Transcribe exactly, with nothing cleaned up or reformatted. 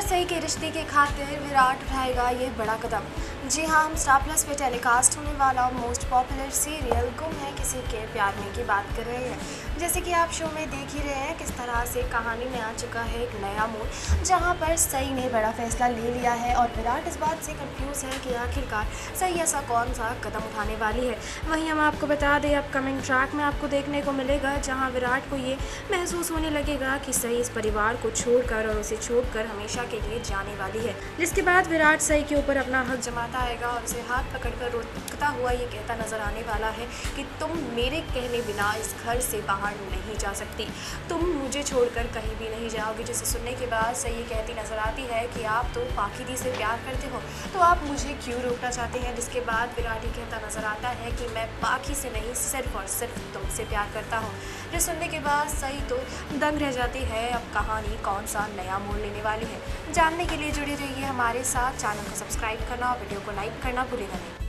और सही के रिश्ते के खातिर विराट उठाएगा ये बड़ा कदम। जी हाँ, हम स्टार प्लस पे टेलीकास्ट होने वाला मोस्ट पॉपुलर सीरियल गुम है किसी के प्यार में की बात कर रहे हैं। जैसे कि आप शो में देख ही रहे हैं किस तरह से कहानी में आ चुका है एक नया मोड़, जहाँ पर सई ने बड़ा फैसला ले लिया है और विराट इस बात से कंफ्यूज है कि आखिरकार सई ऐसा कौन सा कदम उठाने वाली है। वहीं हम आपको बता दें अपकमिंग ट्रैक में आपको देखने को मिलेगा जहाँ विराट को ये महसूस होने लगेगा कि सई इस परिवार को छोड़कर और उसे छोड़कर हमेशा के लिए जाने वाली है, जिसके बाद विराट सई के ऊपर अपना हक जमाता आएगा और उसे हाथ पकड़कर रोकता हुआ ये कहता नजर आने वाला है कि तुम मेरे कहने बिना इस घर से बाहर नहीं जा सकती, तुम मुझे छोड़कर कहीं भी नहीं जाओगी। जिसे सुनने के बाद सई कहती नजर आती है कि आप तो पाखी दी से प्यार करते हो तो आप मुझे क्यों रोकना चाहते हैं, जिसके बाद विराट ही कहता नजर आता है कि मैं पाखी से नहीं सिर्फ और सिर्फ तुमसे प्यार करता हूँ। जो सुनने के बाद सई तो दंग रह जाती है। अब कहानी कौन सा नया मोड़ लेने वाली है, जानने के लिए जुड़े रहिए हमारे साथ। चैनल को सब्सक्राइब करना और वीडियो को लाइक करना भूलिएगा नहीं।